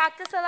practice a lot.